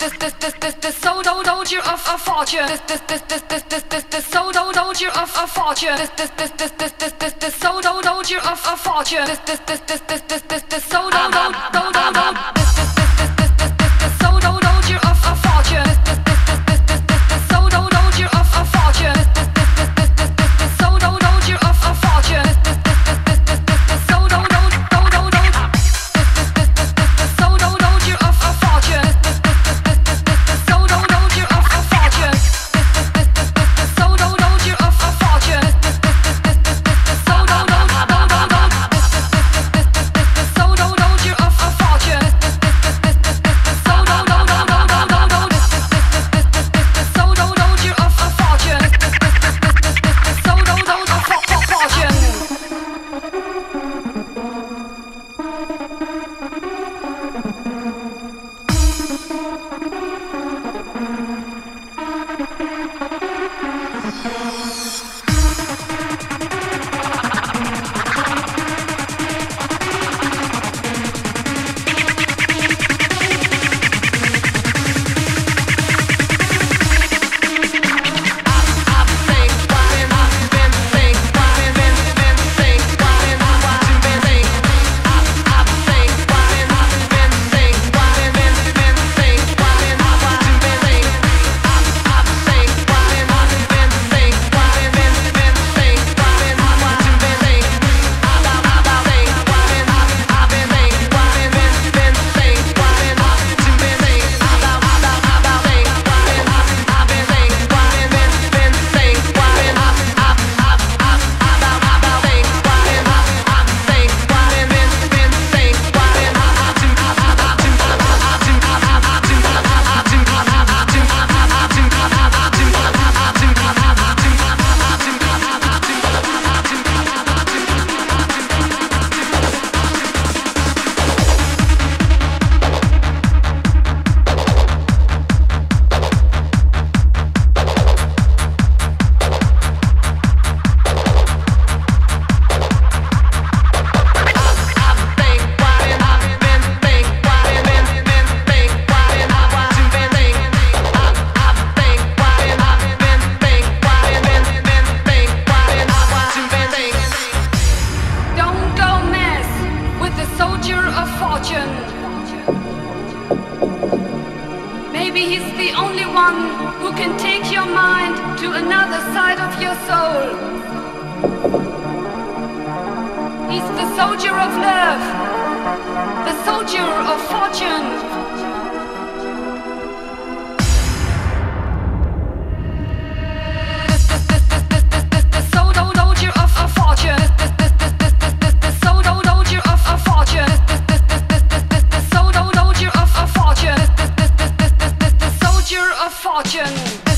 soldier of a fortune, the soldier of a fortune, the soldier of a fortune, the soldier. Maybe he's the only one who can take your mind to another side of your soul. He's the soldier of love, the soldier of fortune. Fortune.